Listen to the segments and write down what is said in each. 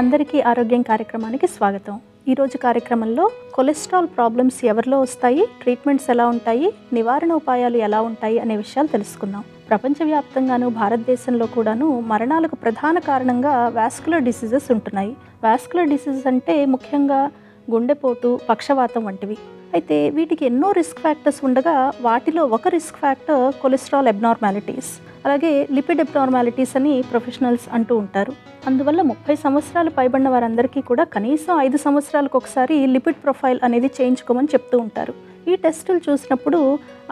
అందరికీ ఆరోగ్యం కార్యక్రమానికి స్వాగతం. ఈ రోజు కార్యక్రమంలో కొలెస్ట్రాల్ ప్రాబ్లమ్స్ ఎవరిలో వస్తాయి, ట్రీట్మెంట్స్ ఎలా ఉంటాయి, నివారణ ఉపాయాలు ఎలా ఉంటాయి అనే విషయాలు తెలుసుకుందాం. ప్రపంచవ్యాప్తంగాను భారతదేశంలో కూడాను మరణాలకు ప్రధాన కారణంగా వాస్కులర్ డిసీజెస్ ఉంటున్నాయి. వాస్కులర్ డిసీజెస్ అంటే ముఖ్యంగా గుండెపోటు, పక్షవాతం వంటివి. అయితే వీటికి ఎన్నో రిస్క్ ఫ్యాక్టర్స్ ఉండగా వాటిలో ఒక రిస్క్ ఫ్యాక్టర్ కొలెస్ట్రాల్ అబ్నార్మాలిటీస్, అలాగే లిపిడ్ అబ్నార్మాలిటీస్ అని ప్రొఫెషనల్స్ అంటూ ఉంటారు. అందువల్ల 30 సంవత్సరాలు పైబడిన వారందరికీ కూడా కనీసం 5 సంవత్సరాలకు ఒకసారి లిపిడ్ ప్రొఫైల్ అనేది చేయించుకోమని చెప్తూ ఉంటారు. ఈ టెస్టులు చూసినప్పుడు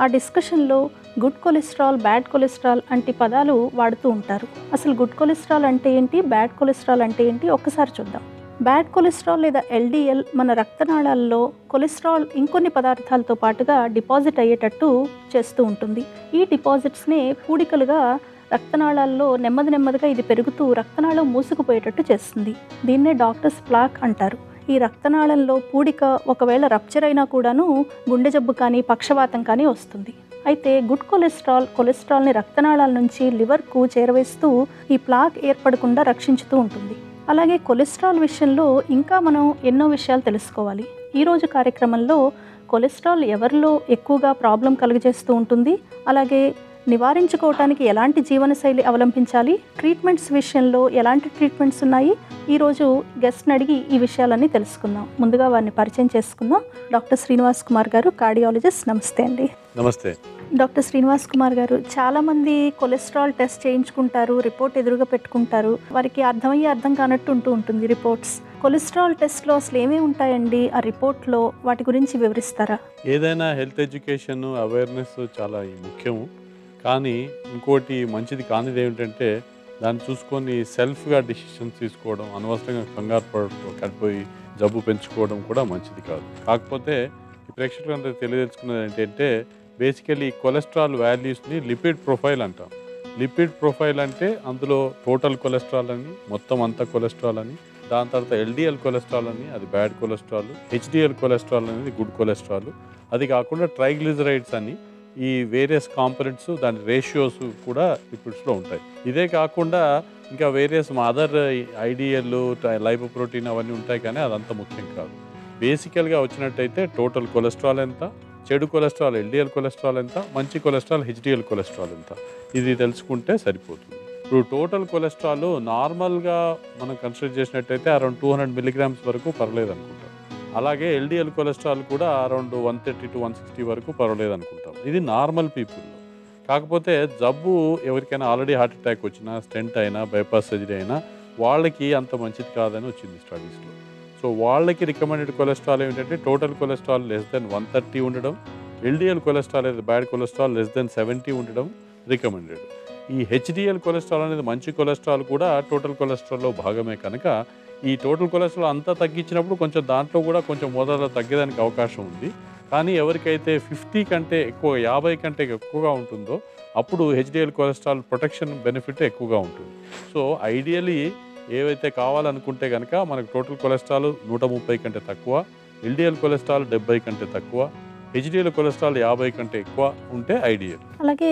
ఆ డిస్కషన్లో గుడ్ కొలెస్ట్రాల్, బ్యాడ్ కొలెస్ట్రాల్ అంటే పదాలు వాడుతూ ఉంటారు. అసలు గుడ్ కొలెస్ట్రాల్ అంటే ఏంటి, బ్యాడ్ కొలెస్ట్రాల్ అంటే ఏంటి ఒక్కసారి చూద్దాం. బ్యాడ్ కొలెస్ట్రాల్ లేదా ఎల్డిఎల్ మన రక్తనాళాల్లో కొలెస్ట్రాల్ ఇంకొన్ని పదార్థాలతో పాటుగా డిపాజిట్ అయ్యేటట్టు చేస్తూ ఉంటుంది. ఈ డిపాజిట్స్నే పూడికలుగా రక్తనాళాల్లో నెమ్మదిగా ఇది పెరుగుతూ రక్తనాళం మూసుకుపోయేటట్టు చేస్తుంది. దీన్నే డాక్టర్స్ ప్లాక్ అంటారు. ఈ రక్తనాళంలో పూడిక ఒకవేళ రప్చర్ అయినా కూడాను గుండె జబ్బు కానీ పక్షవాతం కానీ వస్తుంది. అయితే గుడ్ కొలెస్ట్రాల్ కొలెస్ట్రాల్ని రక్తనాళాల నుంచి లివర్కు చేరవేస్తూ ఈ ప్లాక్ ఏర్పడకుండా రక్షించుతూ ఉంటుంది. అలాగే కొలెస్ట్రాల్ విషయంలో ఇంకా మనం ఎన్నో విషయాలు తెలుసుకోవాలి. ఈరోజు కార్యక్రమంలో కొలెస్ట్రాల్ ఎవరిలో ఎక్కువగా ప్రాబ్లం కలుగజేస్తూ ఉంటుంది, అలాగే నివారించుకోవటానికి ఎలాంటి జీవనశైలి అవలంబించాలి, ట్రీట్మెంట్స్ విషయంలో ఎలాంటి ట్రీట్మెంట్స్ ఉన్నాయి, ఈరోజు గెస్ట్ని అడిగి ఈ విషయాలన్నీ తెలుసుకుందాం. ముందుగా వారిని పరిచయం చేసుకుందాం. డాక్టర్ శ్రీనివాస్ కుమార్ గారు, కార్డియాలజిస్ట్. నమస్తే అండి. నమస్తే డాక్టర్ శ్రీనివాస్ కుమార్ గారు. చాలామంది కొలెస్ట్రాల్ టెస్ట్ చేయించుకుంటారు, రిపోర్ట్ ఎదురుగా పెట్టుకుంటారు, వారికి అర్థమయ్యే అర్థం కానట్టు ఉంటూ ఉంటుంది రిపోర్ట్స్. కొలెస్ట్రాల్ టెస్ట్లో అసలు ఏమేమి ఉంటాయండి, ఆ రిపోర్ట్లో వాటి గురించి వివరిస్తారా? ఏదైనా హెల్త్ ఎడ్యుకేషన్, అవేర్నెస్ చాలా ముఖ్యము. కానీ ఇంకోటి మంచిది కానిది ఏమిటంటే దాన్ని చూసుకొని సెల్ఫ్గా డిసిషన్ తీసుకోవడం, అనవసరంగా కంగారు పడటం, కట్టిపోయి జబ్బు పెంచుకోవడం కూడా మంచిది కాదు. కాకపోతే ప్రేక్షకులందరూ తెలియజేసుకున్నది ఏంటంటే బేసికలీ కొలెస్ట్రాల్ వాల్యూస్ని లిపిడ్ ప్రొఫైల్ అంటాం. లిపిడ్ ప్రొఫైల్ అంటే అందులో టోటల్ కొలెస్ట్రాల్ అని, మొత్తం అంతా కొలెస్ట్రాల్ అని, దాని తర్వాత ఎల్డిఎల్ కొలెస్ట్రాల్ అని, అది బ్యాడ్ కొలెస్ట్రాల్, హెచ్డిఎల్ కొలెస్ట్రాల్ అనేది గుడ్ కొలెస్ట్రాల్, అది కాకుండా ట్రైగ్లిజరైడ్స్ అని, ఈ వేరియస్ కాంపనెంట్స్ దాని రేషియోస్ కూడా లిపిడ్స్లో ఉంటాయి. ఇదే కాకుండా ఇంకా వేరియస్ అదర్ ఐడిఎల్, లైపోప్రోటీన్ అవన్నీ ఉంటాయి, కానీ అదంత ముఖ్యం కాదు. బేసికల్గా వచ్చినట్టయితే టోటల్ కొలెస్ట్రాల్ ఎంత, చెడు కొలెస్ట్రాల్ ఎల్డిఎల్ కొలెస్ట్రాల్ ఎంత, మంచి కొలెస్ట్రాల్ హెచ్డిఎల్ కొలెస్ట్రాల్ ఎంత, ఇది తెలుసుకుంటే సరిపోతుంది. ఇప్పుడు టోటల్ కొలెస్ట్రాల్ నార్మల్గా మనం కన్సిడర్ చేసినట్టయితే అరౌండ్ 200 mg వరకు పర్లేదు అనుకుంటాం. అలాగే ఎల్డిఎల్ కొలెస్ట్రాల్ కూడా అరౌండ్ 130 to 160 వరకు పర్లేదు అనుకుంటాం. ఇది నార్మల్ పీపుల్లో. కాకపోతే జబ్బు ఎవరికైనా ఆల్రెడీ హార్ట్ అటాక్ వచ్చినా, స్టెంట్ అయినా, బైపాస్ సర్జరీ అయినా వాళ్ళకి అంత మంచిది కాదని వచ్చింది స్టడీస్లో. సో వాళ్ళకి రికమెండెడ్ కొలెస్ట్రాల్ ఏమిటంటే టోటల్ కొలెస్ట్రాల్ <130 ఉండడం, ఎల్డిఎల్ కొలెస్ట్రాల్ అనేది బ్యాడ్ కొలెస్ట్రాల్ <70 ఉండడం రికమెండెడ్. ఈ హెచ్డిఎల్ కొలెస్ట్రాల్ అనేది మంచి కొలెస్ట్రాల్ కూడా టోటల్ కొలెస్ట్రాల్లో భాగమే కనుక ఈ టోటల్ కొలెస్ట్రాల్ అంతా తగ్గించినప్పుడు కొంచెం దాంట్లో కూడా కొంచెం మోతాదులో తగ్గేదానికి అవకాశం ఉంది. కానీ ఎవరికైతే 50 కంటే ఎక్కువ, 50 కంటే ఎక్కువగా ఉంటుందో అప్పుడు హెచ్డిఎల్ కొలెస్ట్రాల్ ప్రొటెక్షన్ బెనిఫిట్ ఎక్కువగా ఉంటుంది. సో ఐడియలీ ఏవైతే కావాలనుకుంటే కనుక మనకు టోటల్ కొలెస్ట్రాల్ 130 కంటే తక్కువ, ఎల్డిఎల్ కొలెస్ట్రాల్ 70 కంటే తక్కువ, హెచ్డిఎల్ కొలెస్ట్రాల్ 50 కంటే ఎక్కువ ఉంటే ఐడియల్. అలాగే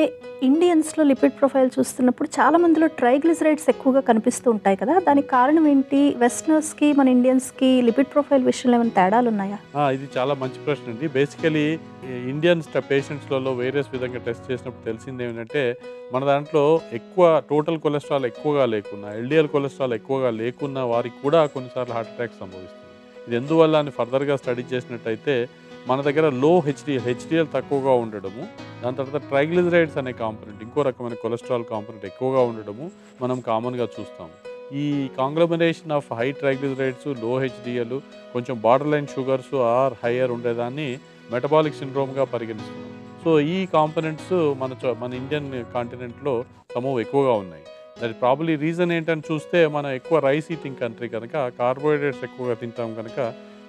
ఇండియన్స్లో లిపిడ్ ప్రొఫైల్ చూస్తున్నప్పుడు చాలా మందిలో ట్రైగ్లిజరైడ్స్ ఎక్కువగా కనిపిస్తూ ఉంటాయి కదా, దానికి కారణం ఏంటి? వెస్టర్నర్స్కి, మన ఇండియన్స్కి లిపిడ్ ప్రొఫైల్ విషయంలో ఏమైనా తేడాలు ఉన్నాయా? ఇది చాలా మంచి ప్రశ్న అండి. బేసికలీ ఇండియన్ పేషెంట్స్లలో వేరియస్ విధంగా టెస్ట్ చేసినప్పుడు తెలిసింది ఏమిటంటే మన దాంట్లో ఎక్కువ టోటల్ కొలెస్ట్రాల్ ఎక్కువగా లేకున్నా, ఎల్డిఎల్ కొలెస్ట్రాల్ ఎక్కువగా లేకున్నా వారికి కూడా కొన్నిసార్లు హార్ట్ అటాక్ సంభవిస్తుంది. ఇది ఎందువల్ల అని ఫర్దర్గా స్టడీ చేసినట్టయితే మన దగ్గర లో హెచ్డిఎల్ తక్కువగా ఉండడము, దాని తర్వాత ట్రైగ్లిజరైడ్స్ అనే కాంపనెంట్, ఇంకో రకమైన కొలెస్ట్రాల్ కాంపనెంట్ ఎక్కువగా ఉండడము మనం కామన్గా చూస్తాము. ఈ conglomeration of high triglycerides, low HDL, కొంచెం border line sugars or higher ఉండేదాన్ని మెటబాలిక్ సిండ్రోమ్గా పరిగణిస్తున్నాం. సో ఈ కాంపనెంట్స్ మన ఇండియన్ కాంటినెంట్లో సమూహం ఎక్కువగా ఉన్నాయి. దాని ప్రాబ్లీ రీజన్ ఏంటని చూస్తే మనం ఎక్కువ రైస్ ఈటింగ్ కంట్రీ కనుక, కార్బోహైడ్రేట్స్ ఎక్కువగా తింటాం కనుక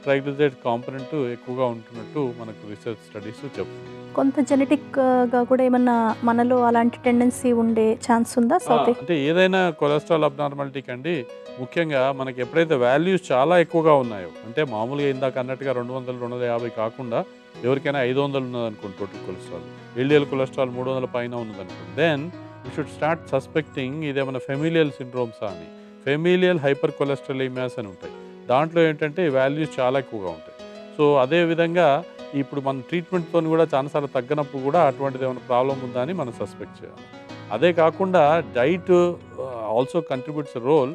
ట్రైగ్లిజరైడ్ కాంపనెంట్ ఎక్కువగా ఉంటున్నట్టు మనకు రీసెర్చ్ స్టడీస్ చెప్తుంది. కొంత జెనెటిక్గా కూడా ఏమన్నా మనలో అలాంటి టెండెన్సీ ఉండే ఛాన్స్ ఉందా? అంటే ఏదైనా కొలెస్ట్రాల్ అబ్నార్మాలిటీ కండి ముఖ్యంగా మనకి ఎప్పుడైతే వాల్యూస్ చాలా ఎక్కువగా ఉన్నాయో, అంటే మామూలుగా ఇందాక అన్నట్టుగా 200, 250 కాకుండా ఎవరికైనా 500 ఉన్నదనుకోండి టోటల్ కొలెస్ట్రాల్, ఎల్డిఎల్ కొలెస్ట్రాల్ 300 పైన ఉన్నదనుకోండి, then you should start suspecting ఇదేమైనా ఫెమిలియల్ సిండ్రోమ్స్ అని. ఫెమిలియల్ హైపర్ కొలెస్ట్రాలిమియాస్ అని ఉంటాయి. దాంట్లో ఏంటంటే వాల్యూస్ చాలా ఎక్కువగా ఉంటాయి. సో అదేవిధంగా ఇప్పుడు మన ట్రీట్మెంట్తో కూడా చాలాసార్లు తగ్గినప్పుడు కూడా అటువంటిది ఏమైనా ప్రాబ్లం ఉందా అని మనం సస్పెక్ట్ చేయాలి. అదే కాకుండా diet also contributes role.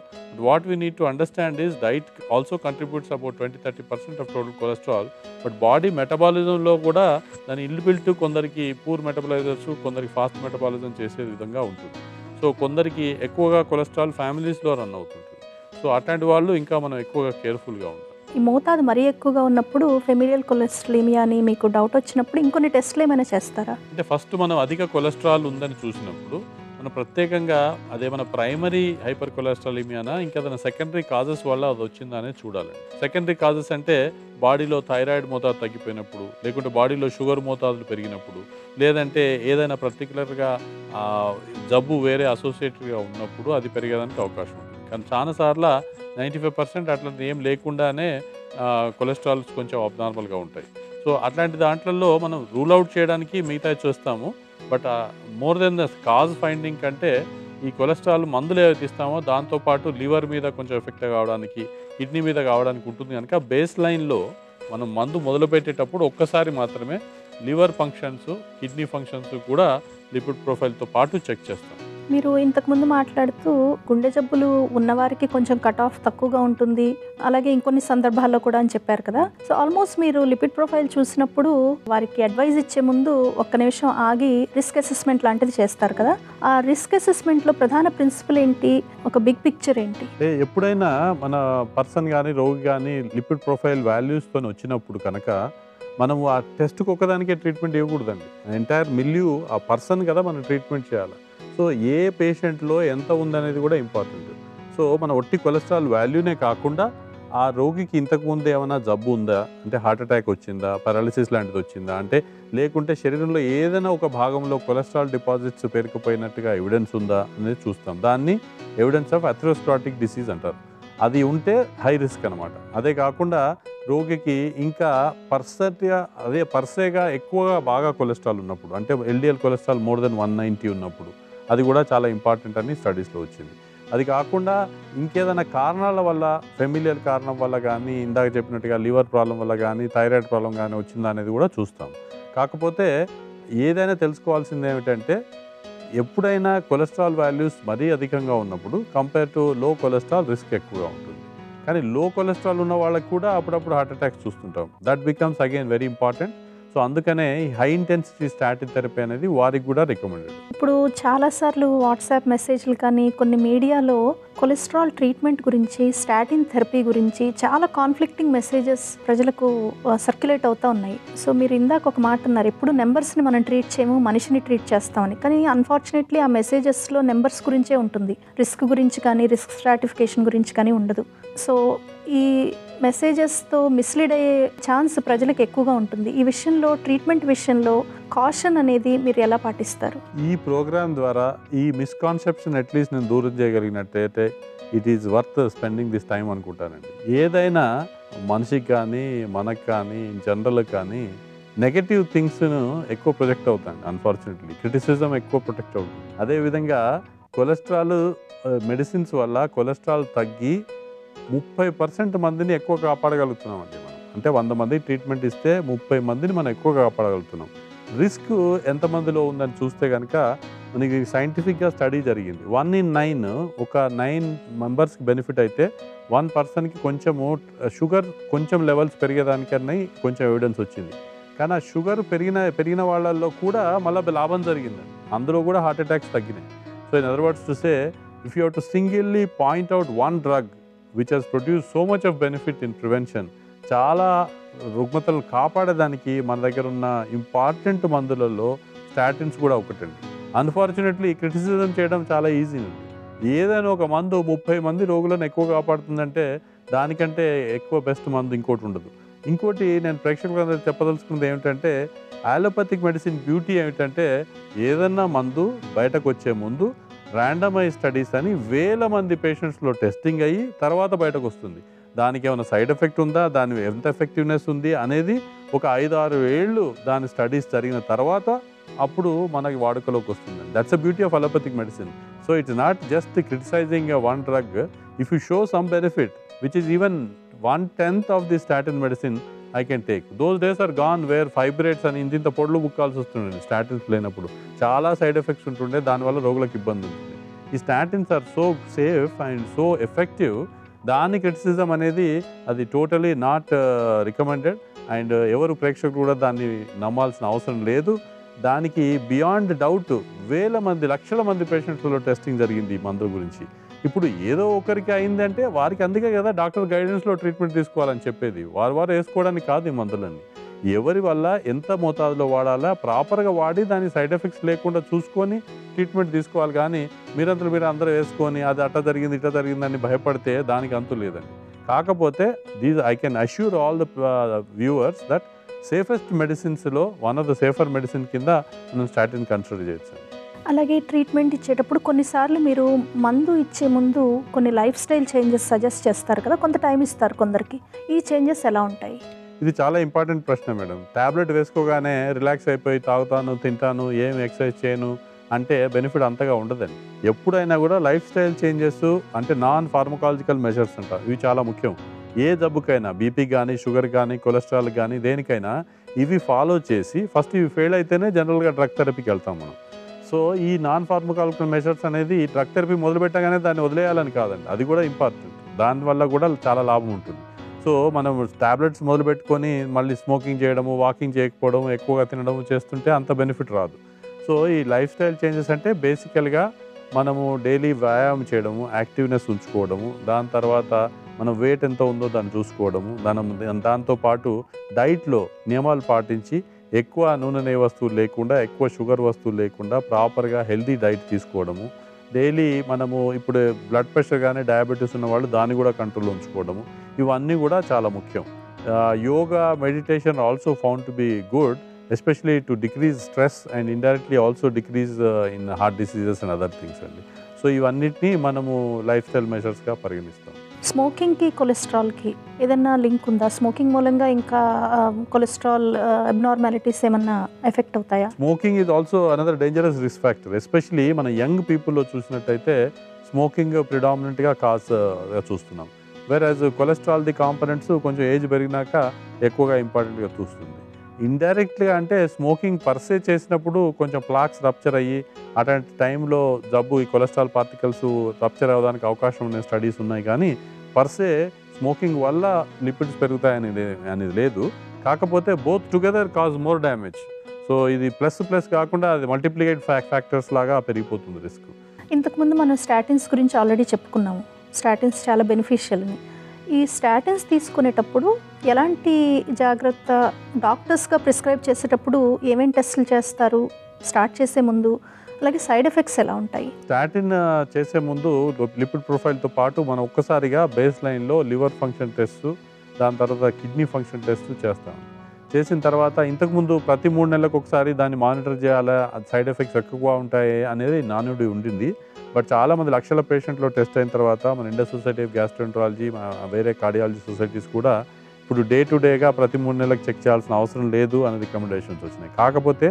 What we need to understand is diet also contributes about 20-30% of total cholesterol. But body మెటబాలిజంలో కూడా దాని ఇన్బిల్ట్ కొందరికి పూర్ మెటబాలైజర్స్, కొందరికి ఫాస్ట్ మెటబాలిజం చేసే విధంగా ఉంటుంది. సో కొందరికి ఎక్కువగా కొలెస్ట్రాల్ ఫ్యామిలీస్లో రన్ అవుతుంది. సో అట్లాంటి వాళ్ళు ఇంకా మనం ఎక్కువగా కేర్ఫుల్గా ఉంటాం. ఈ మోతాదు మరీ ఎక్కువగా ఉన్నప్పుడు ఫెమిలియల్ కొలెస్ట్రీమియా అని మీకు డౌట్ వచ్చినప్పుడు ఇంకొన్ని టెస్ట్లు ఏమైనా చేస్తారా? అంటే ఫస్ట్ మనం అధిక కొలెస్ట్రాల్ ఉందని చూసినప్పుడు మనం ప్రత్యేకంగా అదేమైనా ప్రైమరీ హైపర్ కొలెస్ట్రాలిమియానా, ఇంకా ఏదైనా సెకండరీ కాజెస్ వల్ల అది వచ్చిందా అనేది చూడాలి. సెకండరీ కాజెస్ అంటే బాడీలో థైరాయిడ్ మోతాదు తగ్గిపోయినప్పుడు, లేకుంటే బాడీలో షుగర్ మోతాదులు పెరిగినప్పుడు, లేదంటే ఏదైనా పర్టికులర్గా జబ్బు వేరే అసోసియేటెడ్గా ఉన్నప్పుడు అది పెరిగేదానికి అవకాశం ఉంటుంది. కానీ చాలాసార్లు 95% అట్లాంటిది ఏం లేకుండానే కొలెస్ట్రాల్స్ కొంచెం అబ్నార్మల్గా ఉంటాయి. సో అట్లాంటి దాంట్లలో మనం రూల్ అవుట్ చేయడానికి మిగతా చూస్తాము. But more than the cause finding కంటే ఈ కొలెస్ట్రాల్ మందులు ఏవైతే ఇస్తామో దాంతోపాటు లివర్ మీద కొంచెం ఎఫెక్ట్ కావడానికి, కిడ్నీ మీద కావడానికి ఉంటుంది. కనుక బేస్ లైన్లో మనం మందు మొదలుపెట్టేటప్పుడు ఒక్కసారి మాత్రమే లివర్ ఫంక్షన్స్, కిడ్నీ ఫంక్షన్స్ కూడా లిపిడ్ ప్రొఫైల్తో పాటు చెక్ చేస్తాం. మీరు ఇంతకుముందు మాట్లాడుతూ గుండె జబ్బులు ఉన్నవారికి కొంచెం కట్ ఆఫ్ తక్కువగా ఉంటుంది, అలాగే ఇంకొన్ని సందర్భాల్లో కూడా అని చెప్పారు కదా. సో ఆల్మోస్ట్ మీరు లిపిడ్ ప్రొఫైల్ చూసినప్పుడు వారికి అడ్వైజ్ ఇచ్చే ముందు ఒక్క నిమిషం ఆగి రిస్క్ అసెస్మెంట్ లాంటిది చేస్తారు కదా. ఆ రిస్క్ అసెస్మెంట్లో ప్రధాన ప్రిన్సిపల్ ఏంటి, ఒక బిగ్ పిక్చర్ ఏంటి? ఎప్పుడైనా మన పర్సన్ కానీ రోగి కానీ లిపిడ్ ప్రొఫైల్ వాల్యూస్తో వచ్చినప్పుడు కనుక మనం ఆ టెస్ట్కి ఒక్కదానికే ట్రీట్మెంట్ ఇవ్వకూడదండి. ఎంటైర్ మిల్యూ ఆ పర్సన్ కదా మనం ట్రీట్మెంట్ చేయాలి. సో ఏ పేషెంట్లో ఎంత ఉందనేది కూడా ఇంపార్టెంట్. సో మన ఒట్టి కొలెస్ట్రాల్ వాల్యూనే కాకుండా ఆ రోగికి ఇంతకుముందు ఏమైనా జబ్బు ఉందా, అంటే హార్ట్అటాక్ వచ్చిందా, పారాలిసిస్ లాంటిది వచ్చిందా, అంటే లేకుంటే శరీరంలో ఏదైనా ఒక భాగంలో కొలెస్ట్రాల్ డిపాజిట్స్ పేరుకుపోయినట్టుగా ఎవిడెన్స్ ఉందా అనేది చూస్తాం. దాన్ని ఎవిడెన్స్ ఆఫ్ అథెరోస్క్లెరోటిక్ డిసీజ్ అంటారు. అది ఉంటే హై రిస్క్ అనమాట. అదే కాకుండా రోగికి ఇంకా పర్సేగా ఎక్కువగా బాగా కొలెస్ట్రాల్ ఉన్నప్పుడు, అంటే ఎల్డిఎల్ కొలెస్ట్రాల్ మోర్ దెన్ 190 ఉన్నప్పుడు అది కూడా చాలా ఇంపార్టెంట్ అని స్టడీస్లో వచ్చింది. అది కాకుండా ఇంకేదైనా కారణాల వల్ల, ఫెమిలియల్ కారణం వల్ల కానీ, ఇందాక చెప్పినట్టుగా లివర్ ప్రాబ్లం వల్ల కానీ, థైరాయిడ్ ప్రాబ్లం కానీ వచ్చిందా అనేది కూడా చూస్తాం. కాకపోతే ఏదైనా తెలుసుకోవాల్సింది ఏమిటంటే ఎప్పుడైనా కొలెస్ట్రాల్ వాల్యూస్ మరీ అధికంగా ఉన్నప్పుడు compare to low cholesterol risk ఎక్కువగా ఉంటుంది. కానీ లో కొలెస్ట్రాల్ ఉన్న వాళ్ళకి కూడా అప్పుడప్పుడు హార్ట్ అటాక్స్ చూస్తుంటాం. That becomes again very important. So అందుకనే ఈ హై ఇంటెన్సిటీ స్టాటిన్ థెరపీ అనేది వారికి కూడా రికమెండెడ్. ఇప్పుడు చాలాసార్లు వాట్సాప్ మెసేజ్లు కానీ కొన్ని మీడియాలో కొలెస్ట్రాల్ ట్రీట్మెంట్ గురించి, స్టాటిన్ థెరపీ గురించి చాలా కాన్ఫ్లిక్టింగ్ మెసేజెస్ ప్రజలకు సర్క్యులేట్ అవుతూ ఉన్నాయి. సో మీరు ఇందాక ఒక మాట అన్నారు, ఎప్పుడు నెంబర్స్ని మనం ట్రీట్ చేయము, మనిషిని ట్రీట్ చేస్తామని. కానీ అన్ఫార్చునేట్లీ ఆ మెసేజెస్లో నెంబర్స్ గురించే ఉంటుంది, రిస్క్ గురించి కానీ రిస్క్ స్ట్రాటిఫికేషన్ గురించి కానీ ఉండదు. సో ఈ మెసేజెస్తో మిస్లీడ్ అయ్యే ఛాన్స్ ప్రజలకు ఎక్కువగా ఉంటుంది. ఈ విషయంలో, ట్రీట్మెంట్ విషయంలో కాషన్ అనేది మీరు ఎలా పాటిస్తారు? ఈ ప్రోగ్రామ్ ద్వారా ఈ మిస్కాన్సెప్షన్ అట్లీస్ట్ నేను దూరం చేయగలిగినట్టయితే it is worth spending this time అనుకుంటానండి. ఏదైనా మనిషికి కానీ, మనకు కానీ, జనరల్ కానీ నెగటివ్ థింగ్స్ను ఎక్కువ ప్రొజెక్ట్ అవుతాను. అన్ఫార్చునేట్లీ క్రిటిసిజం ఎక్కువ ప్రొటెక్ట్ అవుతుంది. అదేవిధంగా కొలెస్ట్రాల్ మెడిసిన్స్ వల్ల కొలెస్ట్రాల్ తగ్గి 30% మందిని ఎక్కువ కాపాడగలుగుతున్నాం అండి మనం. అంటే 100 మంది ట్రీట్మెంట్ ఇస్తే 30 మందిని మనం ఎక్కువ కాపాడగలుగుతున్నాం. రిస్క్ ఎంతమందిలో ఉందని చూస్తే కనుక మనకి సైంటిఫిక్గా స్టడీ జరిగింది. 1 in 9, ఒక 9 members బెనిఫిట్ అయితే 1 person కొంచెము షుగర్ కొంచెం లెవెల్స్ పెరిగేదానికన్నా కొంచెం ఎవిడెన్స్ వచ్చింది. కానీ ఆ షుగర్ పెరిగిన వాళ్ళల్లో కూడా మళ్ళీ లాభం జరిగింది. అందులో కూడా హార్ట్ అటాక్స్ తగ్గినాయి. సో ఇన్ అదర్ వర్డ్స్ చూస్తే if you have to singly point out one drug which has produced so much of benefit in prevention, చాలా రుగ్మతలు కాపాడడానికి మన దగ్గర ఉన్న ఇంపార్టెంట్ మందులలో స్టాటిన్స్ కూడా ఒకటండి. అన్ఫార్చునేట్లీ క్రిటిసిజం చేయడం చాలా ఈజీ. ఏదైనా ఒక మందు 30 మంది రోగులను ఎక్కువ కాపాడుతుందంటే దానికంటే ఎక్కువ బెస్ట్ మందు ఇంకోటి ఉండదు. ఇంకోటి నేను ప్రేక్షకులందరూ చెప్పదలుచుకున్నది ఏమిటంటే అలోపతిక్ మెడిసిన్ బ్యూటీ ఏమిటంటే ఏదన్నా మందు బయటకు వచ్చే ముందు ర్యాండమైజ్ స్టడీస్ అని 1000 మంది పేషెంట్స్లో టెస్టింగ్ అయ్యి తర్వాత బయటకు వస్తుంది. దానికి ఏమైనా సైడ్ ఎఫెక్ట్ ఉందా, దాని ఎంత ఎఫెక్టివ్నెస్ ఉంది అనేది ఒక 5-6 ఏళ్ళు దాని స్టడీస్ జరిగిన తర్వాత Appudu manaki vaadukaloki vastundandi. That's the beauty of allopathic medicine. So it's not just criticizing one drug. If you show some benefit, which is even 1/10 of the statin medicine, I can take. Those days are gone where fibrates and injinta podlu bukkalu vastundandi. Statins lenappudu chala side effects untunde, dani valla rogulaku ibbandi untundi. The statins are so safe and so effective. Dani criticism anedi adi totally not recommended. And evaru prekshakulu kuda danni nammalsina avasaram ledu. Daniki beyond doubt vela mandi lakshla mandi patients lo testing jarigindi mandu gurinchi. Ippudu edo okariki ayindi ante variki andike kada doctor guidance lo treatment teesukovalani cheppedi. Varu eskodaniki kaadu ee mandulani. Evari valla enta motadalo vaadala proper ga vaadi dani side effects lekunda chusukoni treatment teesukovali gaani meerantaru vesukoni adi atta jarigindi itta jarigindi ani bhayapaditte daniki antu ledandi. Kakapote, these I can assure all the viewers that safest medicines lo one of the safer medicine kinda మనం statin consider చేస్తాం. అలాగే treatment ఇచ్చేటప్పుడు కొన్నిసార్లు మీరు మందు ఇచ్చే ముందు కొన్ని లైఫ్ స్టైల్ చేంజెస్ సజెస్ట్ చేస్తారు కదా, కొంత టైం ఇస్తారు కొందరికి, ఈ చేంజెస్ ఎలా ఉంటాయి? ఇది చాలా ఇంపార్టెంట్ ప్రశ్న మేడం. టాబ్లెట్ వేసుకోగానే రిలాక్స్ అయిపోయి తాగుతాను తింటాను ఏం ఎక్సర్సైజ్ చేయను అంటే బెనిఫిట్ అంతగా ఉండదండి. ఎప్పుడైనా కూడా లైఫ్ స్టైల్ చేంజెస్ అంటే నాన్ ఫార్మకాలజికల్ మెజర్స్ అంటారు, ఇవి చాలా ముఖ్యం. ఏ జబ్బుకైనా, బీపీ కానీ, షుగర్ కానీ, కొలెస్ట్రాల్ కానీ, దేనికైనా ఇవి ఫాలో చేసి ఫస్ట్ ఇవి ఫెయిల్ అయితేనే జనరల్గా డ్రగ్ థెరపీకి వెళ్తాం మనం. సో ఈ నాన్ ఫార్మకాలజికల్ మెజర్స్ అనేది డ్రగ్ థెరపీ మొదలుపెట్టగానే దాన్ని వదిలేయాలని కాదండి, అది కూడా ఇంపార్టెంట్. దానివల్ల కూడా చాలా లాభం ఉంటుంది. సో మనం టాబ్లెట్స్ మొదలుపెట్టుకొని మళ్ళీ స్మోకింగ్ చేయడము, వాకింగ్ చేయకపోవడం, ఎక్కువగా తినడం చేస్తుంటే అంత బెనిఫిట్ రాదు. సో ఈ లైఫ్ స్టైల్ చేంజెస్ అంటే బేసికల్గా మనము డైలీ వ్యాయామం చేయడము, యాక్టివ్నెస్ ఉంచుకోవడము, దాని తర్వాత మనం వెయిట్ ఎంత ఉందో దాన్ని చూసుకోవడము, దాంతోపాటు డైట్లో నియమాలు పాటించి ఎక్కువ నూనె నెయ్యి వస్తువులు లేకుండా, ఎక్కువ షుగర్ వస్తువులు లేకుండా ప్రాపర్గా హెల్దీ డైట్ తీసుకోవడము. డైలీ మనము ఇప్పుడు బ్లడ్ ప్రెషర్ కానీ డయాబెటీస్ ఉన్న వాళ్ళు దాన్ని కూడా కంట్రోల్ ఉంచుకోవడము, ఇవన్నీ కూడా చాలా ముఖ్యం. Yoga, meditation also found to be good, especially to decrease stress and indirectly also decrease in heart diseases and other things only. So ఇవన్నిటిని మనము లైఫ్ స్టైల్ మెజర్స్గా పరిగణిస్తాం. స్మోకింగ్కి, కొలెస్ట్రాల్కి ఏదన్నా లింక్ ఉందా? స్మోకింగ్ మూలంగా ఇంకా కొలెస్ట్రాల్ అబ్నార్మాలిటీస్ ఏమన్నా ఎఫెక్ట్ అవుతాయా? Smoking is also another dangerous risk factor. Especially మన యంగ్ పీపుల్లో చూసినట్టయితే స్మోకింగ్ ప్రిడామినెంట్గా కాజ్గా చూస్తున్నాం. వేరేజ్ కొలెస్ట్రాల్ ది కాంపనెంట్స్ కొంచెం ఏజ్ పెరిగినాక ఎక్కువగా ఇంపార్టెంట్గా చూస్తుంది. ఇండైరెక్ట్గా అంటే స్మోకింగ్ పర్సే చేసినప్పుడు కొంచెం ప్లాక్స్ రప్చర్ అయ్యి అటువంటి టైంలో జబ్బు ఈ కొలెస్ట్రాల్ పార్టికల్స్ రప్చర్ అవ్వడానికి అవకాశం ఉన్న స్టడీస్ ఉన్నాయి. కానీ పర్సే స్మోకింగ్ వల్ల లిపిడ్స్ పెరుగుతాయని అనేది లేదు. కాకపోతే both together cause more damage. So ఇది ప్లస్ ప్లస్ కాకుండా అది మల్టిప్లికేట్ ఫ్యాక్టర్స్ లాగా పెరిగిపోతుంది రిస్క్. ఇంతకుముందు మనం స్టాటిన్స్ గురించి ఆల్రెడీ చెప్పుకున్నాము, స్టాటిన్స్ చాలా బెనిఫిషియల్. ఈ స్టాటిన్స్ తీసుకునేటప్పుడు ఎలాంటి జాగ్రత్త డాక్టర్స్గా ప్రిస్క్రైబ్ చేసేటప్పుడు ఏమేమి టెస్టులు చేస్తారు స్టార్ట్ చేసే ముందు, అలాగే సైడ్ ఎఫెక్ట్స్ ఎలా ఉంటాయి? స్టాటిన్ చేసే ముందు లిపిడ్ ప్రొఫైల్తో పాటు మనం ఒక్కసారిగా బేస్ లైన్లో లివర్ ఫంక్షన్ టెస్ట్, దాని తర్వాత కిడ్నీ ఫంక్షన్ టెస్ట్ చేస్తాం. చేసిన తర్వాత ఇంతకుముందు ప్రతి 3 నెలలకు ఒకసారి దాన్ని మానిటర్ చేయాలా, సైడ్ ఎఫెక్ట్స్ ఎక్కువగా ఉంటాయి అనేది నానుడి ఉండింది. బట్ చాలామంది లక్షల పేషెంట్లో టెస్ట్ అయిన తర్వాత మన ఇండియన్ సొసైటీ ఆఫ్ గ్యాస్ట్రోఎంట్రాలజీ, వేరే కార్డియాలజీ సొసైటీస్ కూడా ఇప్పుడు డే టు డేగా ప్రతి 3 నెలలకు చెక్ చేయాల్సిన అవసరం లేదు అనే రికమెండేషన్స్ వచ్చినాయి. కాకపోతే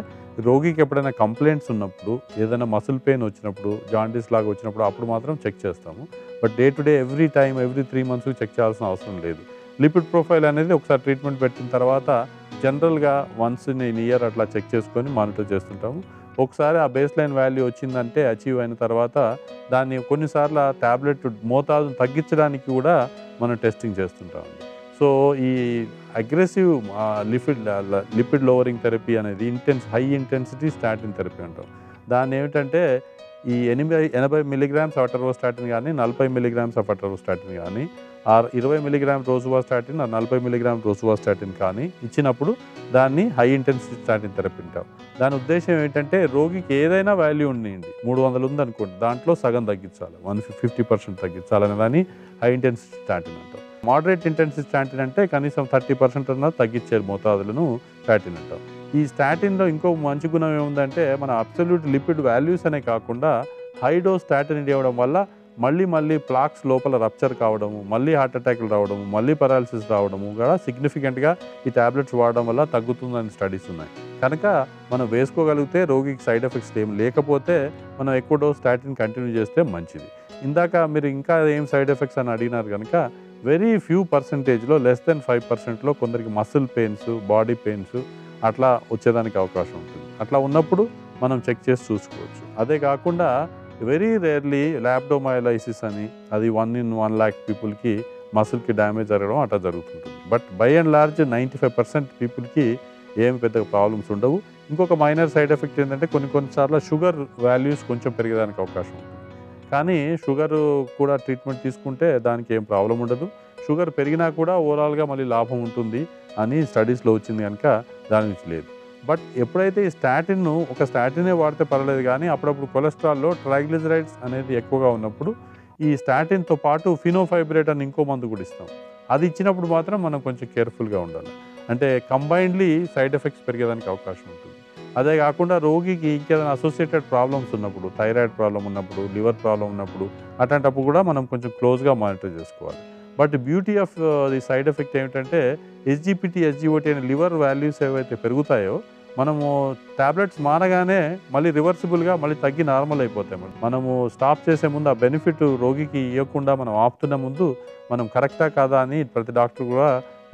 రోగికి ఎప్పుడైనా కంప్లైంట్స్ ఉన్నప్పుడు, ఏదైనా మసిల్ పెయిన్ వచ్చినప్పుడు, జాండీస్ లాగా వచ్చినప్పుడు అప్పుడు మాత్రం చెక్ చేస్తాము. But day to day every time, every 3 మంత్స్కి చెక్ చేయాల్సిన అవసరం లేదు. లిపిడ్ ప్రొఫైల్ అనేది ఒకసారి ట్రీట్మెంట్ పెట్టిన తర్వాత జనరల్గా వన్స్ ఇన్ ఇయర్ అట్లా చెక్ చేసుకొని మానిటర్ చేస్తుంటాము. ఒకసారి ఆ బేస్ లైన్ వాల్యూ వచ్చిందంటే అచీవ్ అయిన తర్వాత దాన్ని కొన్నిసార్లు ఆ ట్యాబ్లెట్ మోతాదు తగ్గించడానికి కూడా మనం టెస్టింగ్ చేస్తుంటాం. సో ఈ అగ్రెసివ్ లిపిడ్ లోవరింగ్ థెరపీ అనేది హై ఇంటెన్సిటీ స్టాటిన్ థెరపీ అంటాం. దాన్ని ఏమిటంటే ఈ 80 mg అటర్వాస్టాటిన్ కానీ, 40 mg ఆఫ్ అటర్వాస్టాటిన్ కానీ, ఆ 20 mg రోసువాస్టాటిన్, ఆ 40 mg రోసువాస్టాటిన్ కానీ ఇచ్చినప్పుడు దాన్ని హై ఇంటెన్సిటీ స్టాటిన్ థెరపీ అంటాం. దాని ఉద్దేశం ఏంటంటే రోగికి ఏదైనా వాల్యూ ఉండండి, 300 ఉందనుకోండి, దాంట్లో సగం తగ్గించాలి, 50% తగ్గించాలని దాన్ని హై ఇంటెన్సిటీ స్టాటిన్ అంటాం. మోడరేట్ ఇంటెన్సిటీ స్టాటిన్ అంటే కనీసం 30% అన్న తగ్గించే మోతాదులను స్టాటిన్ అంటాం. ఈ స్టాటిన్లో ఇంకో మంచి గుణం ఏముందంటే మన అబ్సల్యూట్ లిపిడ్ వాల్యూస్ అనే కాకుండా హై డోస్ స్టాటిన్ ఇవ్వడం వల్ల మళ్ళీ ప్లాక్స్ లోపల రప్చర్ కావడము, మళ్ళీ హార్ట్ అటాక్లు రావడము, మళ్ళీ పెరాలసిస్ రావడము కూడా సిగ్నిఫికెంట్గా ఈ ట్యాబ్లెట్స్ వాడడం వల్ల తగ్గుతుందని స్టడీస్ ఉన్నాయి. కనుక మనం వేసుకోగలిగితే రోగికి సైడ్ ఎఫెక్ట్స్ ఏం లేకపోతే మనం ఎక్కువ డోస్ స్టాటిన్ కంటిన్యూ చేస్తే మంచిది. ఇందాక మీరు ఇంకా ఏం సైడ్ ఎఫెక్ట్స్ అని అడిగినారు కనుక వెరీ ఫ్యూ పర్సంటేజ్లో less than 5%లో కొందరికి మసిల్ పెయిన్స్, బాడీ పెయిన్స్ అట్లా వచ్చేదానికి అవకాశం ఉంటుంది. అట్లా ఉన్నప్పుడు మనం చెక్ చేసి చూసుకోవచ్చు. అదే కాకుండా వెరీ రేర్లీ ల్యాబ్డోమైలైసిస్ అని, అది 1 in 1 lakh పీపుల్కి మసిల్కి డ్యామేజ్ జరగడం అట్లా జరుగుతుంటుంది. బట్ బై అండ్ లార్జ్ 95% పీపుల్కి ఏమి పెద్ద ప్రాబ్లమ్స్ ఉండవు. ఇంకొక మైనర్ సైడ్ ఎఫెక్ట్ ఏంటంటే కొన్నిసార్లు షుగర్ వాల్యూస్ కొంచెం పెరిగేదానికి అవకాశం ఉంటుంది. కానీ షుగర్ కూడా ట్రీట్మెంట్ తీసుకుంటే దానికి ఏం ప్రాబ్లం ఉండదు. షుగర్ పెరిగినా కూడా ఓవరాల్గా మళ్ళీ లాభం ఉంటుంది అని స్టడీస్లో వచ్చింది కనుక దాని నుంచి లేదు. బట్ ఎప్పుడైతే ఈ స్టాటిన్ను ఒక స్టాటినే వాడితే పర్లేదు, కానీ అప్పుడప్పుడు కొలెస్ట్రాల్లో ట్రైగ్లిజరైడ్స్ అనేది ఎక్కువగా ఉన్నప్పుడు ఈ స్టాటిన్తో పాటు ఫినోఫైబ్రేట్ అని ఇంకో మందు కూడా ఇస్తాం. అది ఇచ్చినప్పుడు మాత్రం మనం కొంచెం కేర్ఫుల్గా ఉండాలి. అంటే కంబైన్డ్లీ సైడ్ ఎఫెక్ట్స్ పెరిగేదానికి అవకాశం ఉంటుంది. అదే కాకుండా రోగికి ఇంకేదైనా అసోసియేటెడ్ ప్రాబ్లమ్స్ ఉన్నప్పుడు, థైరాయిడ్ ప్రాబ్లం ఉన్నప్పుడు, లివర్ ప్రాబ్లం ఉన్నప్పుడు అట్లాంటప్పుడు కూడా మనం కొంచెం క్లోజ్గా మానిటర్ చేసుకోవాలి. But beauty of the side effect ఏమిటంటే ఎస్జిపిటీ, ఎస్జిఓటీ అనే లివర్ వాల్యూస్ ఏవైతే పెరుగుతాయో మనము ట్యాబ్లెట్స్ మానగానే మళ్ళీ రివర్సిబుల్గా మళ్ళీ తగ్గి నార్మల్ అయిపోతాయి. మనము స్టాప్ చేసే ముందు ఆ బెనిఫిట్ రోగికి ఇవ్వకుండా మనం ఆపుతున్న ముందు మనం కరెక్టా కాదా అని ప్రతి డాక్టర్ కూడా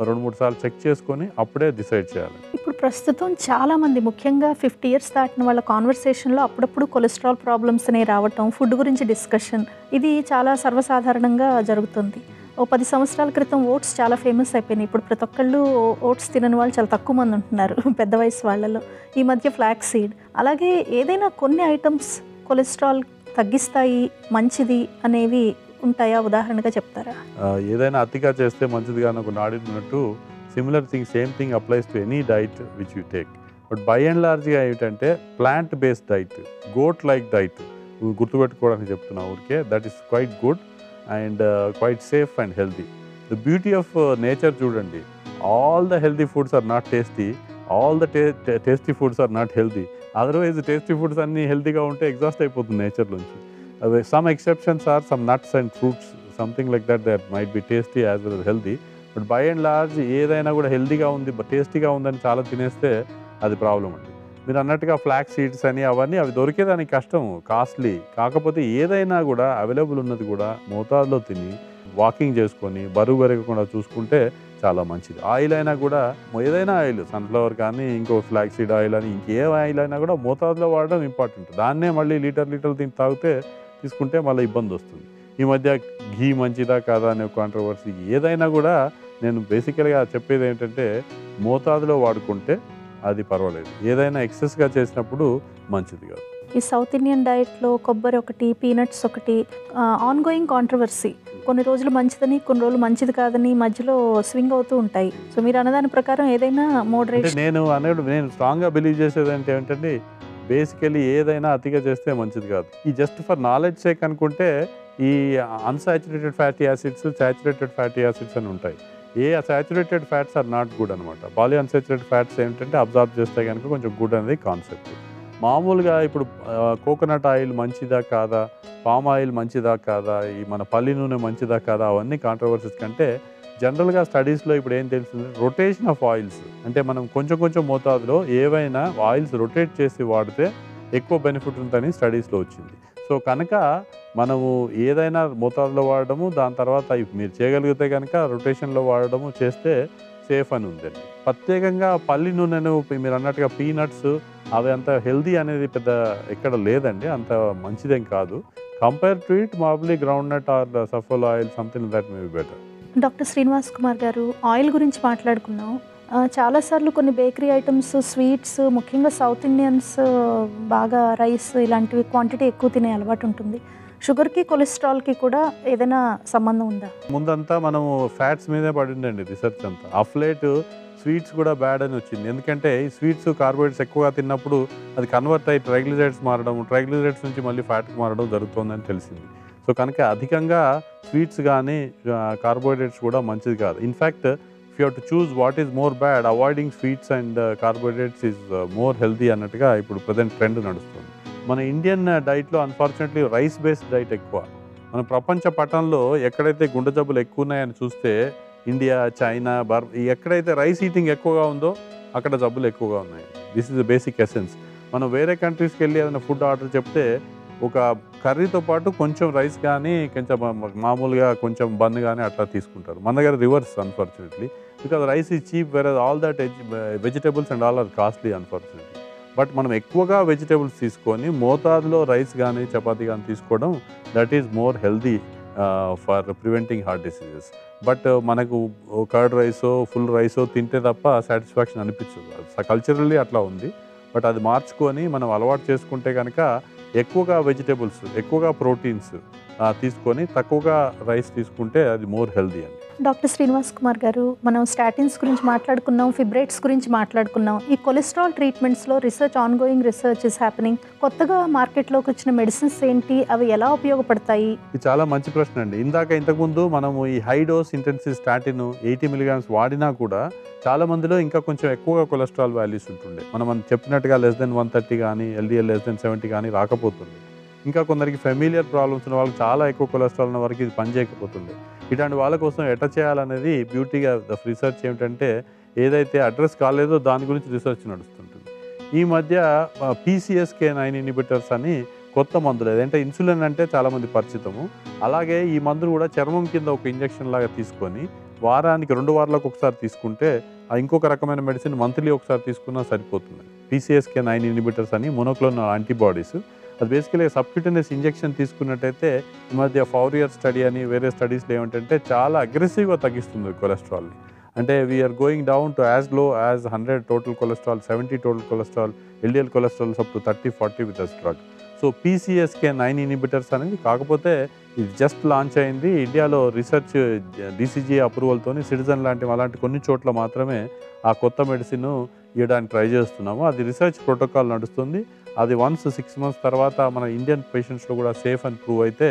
2-3 సార్లు చెక్ చేసుకొని అప్పుడే డిసైడ్ చేయాలి. ఇప్పుడు ప్రస్తుతం చాలామంది ముఖ్యంగా 50 years దాటిన వాళ్ళ కాన్వర్సేషన్లో అప్పుడప్పుడు కొలెస్ట్రాల్ ప్రాబ్లమ్స్ అనేవి రావటం, ఫుడ్ గురించి డిస్కషన్, ఇది చాలా సర్వసాధారణంగా జరుగుతుంది. 10 సంవత్సరాల క్రితం ఓట్స్ చాలా ఫేమస్ అయిపోయినాయి. ఇప్పుడు ప్రతి ఒక్కళ్ళు ఓట్స్ తినని వాళ్ళు చాలా తక్కువ మంది ఉంటున్నారు పెద్ద వయసు వాళ్ళలో. ఈ మధ్య ఫ్లాక్స్ సీడ్, అలాగే ఏదైనా కొన్ని ఐటమ్స్ కొలెస్ట్రాల్ తగ్గిస్తాయి, మంచిది అనేవి ఉంటాయా? ఉదాహరణగా చెప్తారా? ఏదైనా అతిగా చేస్తే మంచిది కానీ ఒక నాడి ఉన్నట్టు similar thing, same thing applies to any diet which you take. But by and లార్జ్గా ఏమిటంటే plant based diet, goat like diet గుర్తుపెట్టుకోవడానికి చెప్తున్నా ఊరికే. That is quite good and quite safe and healthy. The beauty of nature చూడండి, all the healthy foods are not tasty, all the tasty foods are not healthy. Otherwise tasty foods అన్నీ హెల్తీగా ఉంటే exhaust అయిపోతుంది nature నుంచి. Some exceptions are some nuts and fruits, something like that that might be tasty as well as healthy. But by and large ఏదైనా కూడా హెల్తీగా ఉంది but టేస్టీగా ఉందని చాలా తినేస్తే అది ప్రాబ్లం అండి. మీరు అన్నట్టుగా ఫ్లాక్స్ సీడ్స్ అని అవన్నీ అవి దొరికేదానికి కష్టం, కాస్ట్లీ. కాకపోతే ఏదైనా కూడా అవైలబుల్ ఉన్నది కూడా మోతాదులో తిని వాకింగ్ చేసుకొని బరువు పెరగకుండా చూసుకుంటే చాలా మంచిది. ఆయిల్ అయినా కూడా ఏదైనా ఆయిల్, సన్ఫ్లవర్ కానీ ఇంకో ఫ్లాక్స్ సీడ్ ఆయిల్ అని ఇంకే ఆయిల్ అయినా కూడా మోతాదులో వాడడం ఇంపార్టెంట్. దాన్నే మళ్ళీ లీటర్లు తిని తీసుకుంటే మళ్ళీ ఇబ్బంది వస్తుంది. ఈ మధ్య ఘీ మంచిదా కాదా అనే కాంట్రవర్సీ. ఏదైనా కూడా నేను బేసికల్గా చెప్పేది ఏంటంటే మోతాదులో వాడుకుంటే అది పర్వాలేదు, ఏదైనా ఎక్సెస్గా చేసినప్పుడు మంచిది కాదు. ఈ సౌత్ ఇండియన్ డైట్లో కొబ్బరి ఒకటి, పీనట్స్ ఒకటి, ఆన్గోయింగ్ కాంట్రవర్సీ. కొన్ని రోజులు మంచిదని, కొన్ని రోజులు మంచిది కాదని మధ్యలో స్వింగ్ అవుతూ ఉంటాయి. సో మీరు అన్నదాని ప్రకారం ఏదైనా మోడరేషన్. నేను స్ట్రాంగ్గా బిలీవ్ చేసేది అంటే ఏంటంటే బేసికలీ ఏదైనా అతిగా చేస్తే మంచిది కాదు. ఈ జస్ట్ ఫర్ నాలెడ్జ్ సేక్ అనుకుంటే ఈ unsaturated fatty acids, saturated fatty acids అని ఉంటాయి. ఏ saturated fats are not good అనమాట. పాలీ అన్సాచురేటెడ్ ఫ్యాట్స్ ఏంటంటే అబ్జార్బ్ చేస్తే కనుక కొంచెం గుడ్ అనేది కాన్సెప్ట్. మామూలుగా ఇప్పుడు కోకోనట్ ఆయిల్ మంచిదా కాదా, పామ్ ఆయిల్ మంచిదా కాదా, ఈ మన పల్లి నూనె మంచిదా కాదా, అవన్నీ కాంట్రవర్సీస్ కంటే జనరల్గా స్టడీస్లో ఇప్పుడు ఏం తెలిసింది, రొటేషన్ ఆఫ్ ఆయిల్స్ అంటే మనం కొంచెం మోతాదులో ఏవైనా ఆయిల్స్ రొటేట్ చేసి వాడితే ఎక్కువ బెనిఫిట్ ఉంటుందని స్టడీస్లో వచ్చింది. సో కనుక మనము ఏదైనా మోతాదులో వాడడము, దాని తర్వాత మీరు చేయగలిగితే కనుక రొటేషన్లో వాడడము చేస్తే సేఫ్ అని ఉందండి. ప్రత్యేకంగా పల్లి నూనెను మీరు అన్నట్టుగా పీనట్స్ అవి అంత హెల్దీ అనేది పెద్ద ఎక్కడ లేదండి, అంత మంచిదేం కాదు. కంపేర్ టు ఇట్ మాబ్లీ groundnut or Saffola oil, something that may be better. Doctor Srinivas Kumar గారు, ఆయిల్ గురించి మాట్లాడుకున్నాం. చాలాసార్లు కొన్ని బేకరీ ఐటమ్స్, స్వీట్స్, ముఖ్యంగా సౌత్ ఇండియన్స్ బాగా రైస్ ఇలాంటివి క్వాంటిటీ ఎక్కువ తినే అలవాటు ఉంటుంది. షుగర్కి కొలెస్ట్రాల్కి కూడా ఏదైనా సంబంధం ఉందా? ముందంతా మనము ఫ్యాట్స్ మీదే పడిందండి రీసెర్చ్ అంతా. అఫ్లేట్ స్వీట్స్ కూడా బ్యాడ్ అని వచ్చింది. ఎందుకంటే ఈ స్వీట్స్ కార్బోహైడ్రేట్స్ ఎక్కువగా తిన్నప్పుడు అది కన్వర్ట్ అయ్యి ట్రైగ్లిజరైడ్స్ మారడం, ట్రైగ్లిజరైడ్స్ నుంచి మళ్ళీ ఫ్యాట్కి మారడం జరుగుతుందని తెలిసింది. సో కనుక అధికంగా స్వీట్స్ కానీ కార్బోహైడ్రేట్స్ కూడా మంచిది కాదు. In fact if you have to choose what is more bad, avoiding sweets and carbohydrates is more healthy అన్నట్టుగా ఇప్పుడు ప్రజెంట్ ట్రెండ్ నడుస్తుంది. మన ఇండియన్ డైట్లో అన్ఫార్చునేట్లీ రైస్ బేస్డ్ డైట్ ఎక్కువ. మన ప్రపంచ పటంలో ఎక్కడైతే గుండె జబ్బులు ఎక్కువ ఉన్నాయని చూస్తే ఇండియా, చైనా, ఎక్కడైతే రైస్ ఈటింగ్ ఎక్కువగా ఉందో అక్కడ జబ్బులు ఎక్కువగా ఉన్నాయి. This is the basic essence. మనం వేరే కంట్రీస్కి వెళ్ళి ఏదైనా ఫుడ్ ఆర్డర్ చెప్తే ఒక కర్రీతో పాటు కొంచెం రైస్ కానీ కొంచెం మామూలుగా కొంచెం బన్ కానీ అట్లా తీసుకుంటారు. మన దగ్గర reverse unfortunately, because rice is cheap where all that vegetables and all are costly unfortunately. But మనం ఎక్కువగా వెజిటేబుల్స్ తీసుకొని మోతాదులో రైస్ కానీ చపాతీ కానీ తీసుకోవడం, that is more healthy for preventing heart diseases. But మనకు కర్డ్ రైసో ఫుల్ రైసో తింటే తప్ప సాటిస్ఫాక్షన్ అనిపించదు. కల్చరల్లీ అట్లా ఉంది. బట్ అది మార్చుకొని మనం అలవాటు చేసుకుంటే కనుక ఎక్కువగా వెజిటేబుల్స్, ఎక్కువగా ప్రోటీన్స్ తీసుకొని తక్కువగా రైస్ తీసుకుంటే అది మోర్ హెల్దీ అండి. డాక్టర్ శ్రీనివాస్ కుమార్ గారు, మనం స్టాటిన్స్ గురించి మాట్లాడుకున్నాం, ఫిబ్రేట్స్ గురించి మాట్లాడుకున్నాం. ఈ కొలెస్ట్రాల్ ట్రీట్మెంట్స్లో research, ongoing research is happening. కొత్తగా మార్కెట్లోకి వచ్చిన మెడిసిన్స్ ఏంటి, అవి ఎలా ఉపయోగపడతాయి? ఇది చాలా మంచి ప్రశ్న అండి. ఇంతకుముందు మనము ఈ high dose intensive statin 80 mg వాడినా కూడా చాలా మందిలో ఇంకా కొంచెం ఎక్కువగా కొలెస్ట్రాల్ వాల్యూస్ ఉంటుండే. మనం చెప్పినట్టుగా <<130 కానీ ఎల్డిఎల్ <<70 కానీ రాకపోతుండే. ఇంకా కొందరికి ఫెమిలియర్ ప్రాబ్లమ్స్ ఉన్న వాళ్ళకి చాలా ఎక్కువ కొలెస్ట్రాల్ ఉన్న వరకు ఇది పనిచేయకపోతుండే. ఇలాంటి వాళ్ళ కోసం ఎట చేయాలనేది బ్యూటీగా రీసెర్చ్ ఏమిటంటే, ఏదైతే అడ్రస్ కాలేదో దాని గురించి రీసెర్చ్ నడుస్తుంటుంది. ఈ మధ్య PCSK9 ఇన్హిబిటర్స్ అని కొత్త మందులు, ఏదంటే ఇన్సులిన్ అంటే చాలామంది పరిచితము, అలాగే ఈ మందులు కూడా చర్మం కింద ఒక ఇంజెక్షన్ లాగా తీసుకొని వారానికి 2 వారాలకు ఒకసారి తీసుకుంటే, ఇంకొక రకమైన మెడిసిన్ మంత్లీ ఒకసారి తీసుకున్నా సరిపోతుంది. PCSK9 ఇన్హిబిటర్స్ అని మోనోక్లోనల్ యాంటీబాడీస్. అది బేసికలీ సబ్క్యూటేనియస్ ఇంజెక్షన్ తీసుకున్నట్టయితే, ఈ మధ్య ఫౌరియర్ స్టడీ అని వేరే స్టడీస్లో ఏమిటంటే చాలా అగ్రెసివ్గా తగ్గిస్తుంది కొలెస్ట్రాల్ని. అంటే we are going down to as low as 100 total cholesterol, 70 total cholesterol, LDL cholesterol up to 30-40 with this drug. So PCSK9 inhibitors అనేది, కాకపోతే ఇది జస్ట్ లాంచ్ అయింది ఇండియాలో. రీసెర్చ్ DCGI అప్రూవల్తో సిటిజన్ అలాంటి కొన్ని చోట్ల మాత్రమే ఆ కొత్త మెడిసిన్ ఇవ్వడానికి ట్రై చేస్తున్నాము. అది రీసెర్చ్ ప్రోటోకాల్ నడుస్తుంది. అది వన్స్ 6 months తర్వాత మన ఇండియన్ పేషెంట్స్లో కూడా సేఫ్ అని ప్రూవ్ అయితే,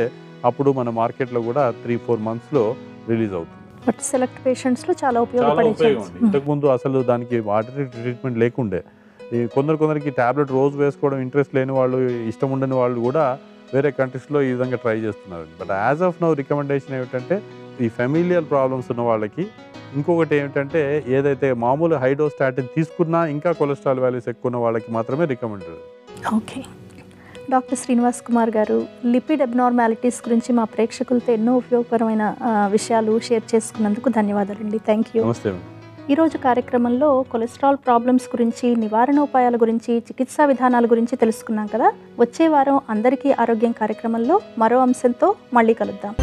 అప్పుడు మన మార్కెట్లో కూడా 3-4 monthsలో రిలీజ్ అవుతుంది. బట్ సెలెక్ట్ పేషెంట్స్లో చాలా ఉపయోగం. ఇంతకుముందు అసలు దానికి ఆల్టర్నేటివ్ ట్రీట్మెంట్ లేకుండే. కొందరికి ట్యాబ్లెట్ రోజు వేసుకోవడం ఇంట్రెస్ట్ లేని వాళ్ళు, ఇష్టం ఉండని వాళ్ళు కూడా వేరే కంట్రీస్లో ఈ విధంగా ట్రై చేస్తున్నారు. But as of now recommendation ఏమిటంటే, ఈ ఫెమిలియల్ ప్రాబ్లమ్స్ ఉన్న వాళ్ళకి, ఇంకొకటి ఏమిటంటే ఏదైతే మామూలు హైడోస్టాటిన్ తీసుకున్నా ఇంకా కొలెస్ట్రాల్ వాల్యూస్ ఎక్కువ ఉన్న వాళ్ళకి మాత్రమే recommended. Okay doctor Srinivas Kumar గారు, లిపిడ్ అబ్నార్మాలిటీస్ గురించి మా ప్రేక్షకులతో ఎన్నో ఉపయోగకరమైన విషయాలు షేర్ చేసుకున్నందుకు ధన్యవాదాలండి. Thank you. నమస్తే. ఈరోజు కార్యక్రమంలో కొలెస్ట్రాల్ ప్రాబ్లమ్స్ గురించి, నివారణ ఉపాయాల గురించి, చికిత్సా విధానాల గురించి తెలుసుకున్నాం కదా. వచ్చే వారం అందరికీ ఆరోగ్యం కార్యక్రమంలో మరో అంశంతో మళ్ళీ కలుద్దాం.